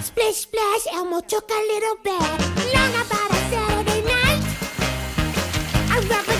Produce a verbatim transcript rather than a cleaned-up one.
Splish, splash, Elmo took a little bath. Long about a Saturday night. I